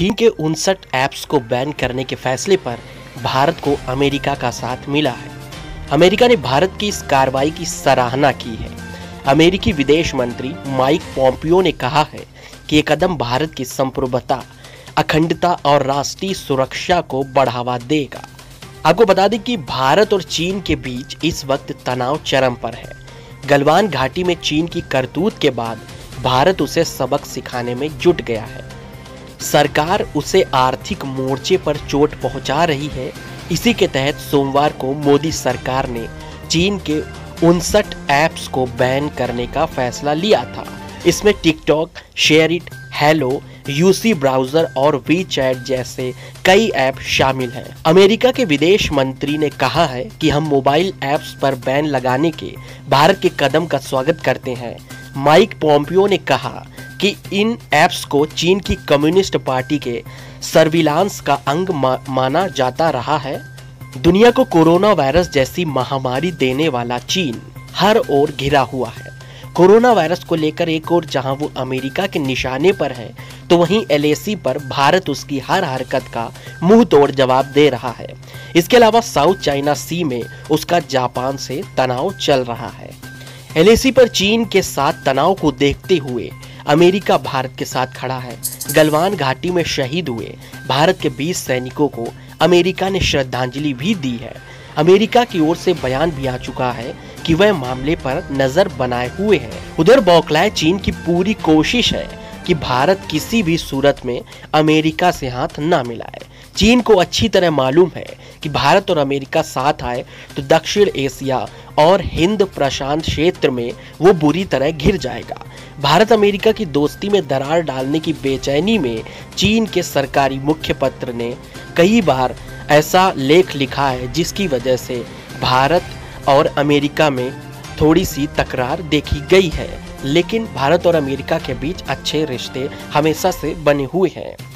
चीन के 59 ऐप्स को बैन करने के फैसले पर भारत को अमेरिका का साथ मिला है। अमेरिका ने भारत की इस कार्रवाई की सराहना की है। अमेरिकी विदेश मंत्री माइक पोम्पियो ने कहा है कि ये कदम भारत की संप्रभुता, अखंडता और राष्ट्रीय सुरक्षा को बढ़ावा देगा। आपको बता दें कि भारत और चीन के बीच इस वक्त तनाव चरम पर है। गलवान घाटी में चीन की करतूत के बाद भारत उसे सबक सिखाने में जुट गया है। सरकार उसे आर्थिक मोर्चे पर चोट पहुंचा रही है। इसी के तहत सोमवार को मोदी सरकार ने चीन के 59 ऐप्स को बैन करने का फैसला लिया था। इसमें TikTok, share it, hello, UC browser और वी चैट जैसे कई ऐप शामिल हैं। अमेरिका के विदेश मंत्री ने कहा है कि हम मोबाइल ऐप्स पर बैन लगाने के भारत के कदम का स्वागत करते हैं। माइक पोम्पियो ने कहा कि इन ऐप्स को चीन की कम्युनिस्ट पार्टी के सर्विलांस का अंग माना जाता रहा है। दुनिया को कोरोना वायरस जैसी महामारी देने वाला चीन हर ओर घिरा हुआ है। कोरोना वायरस को लेकर एक ओर जहां वो अमेरिका के निशाने पर है, तो वहीं एलएसी पर भारत उसकी हर हरकत का मुंह तोड़ जवाब दे रहा है। इसके अलावा साउथ चाइना सी में उसका जापान से तनाव चल रहा है। एलएसी पर चीन के साथ तनाव को देखते हुए अमेरिका भारत के साथ खड़ा है। गलवान घाटी में शहीद हुए भारत के 20 सैनिकों को अमेरिका ने श्रद्धांजलि भी दी है। अमेरिका की ओर से बयान भी आ चुका है कि वह मामले पर नजर बनाए हुए है। उधर बौखलाए चीन की पूरी कोशिश है कि भारत किसी भी सूरत में अमेरिका से हाथ ना मिलाए। चीन को अच्छी तरह मालूम है कि भारत और अमेरिका साथ आए तो दक्षिण एशिया और हिंद प्रशांत क्षेत्र में वो बुरी तरह घिर जाएगा। भारत अमेरिका की दोस्ती में दरार डालने की बेचैनी में चीन के सरकारी मुखपत्र ने कई बार ऐसा लेख लिखा है, जिसकी वजह से भारत और अमेरिका में थोड़ी सी तकरार देखी गई है। लेकिन भारत और अमेरिका के बीच अच्छे रिश्ते हमेशा से बने हुए हैं।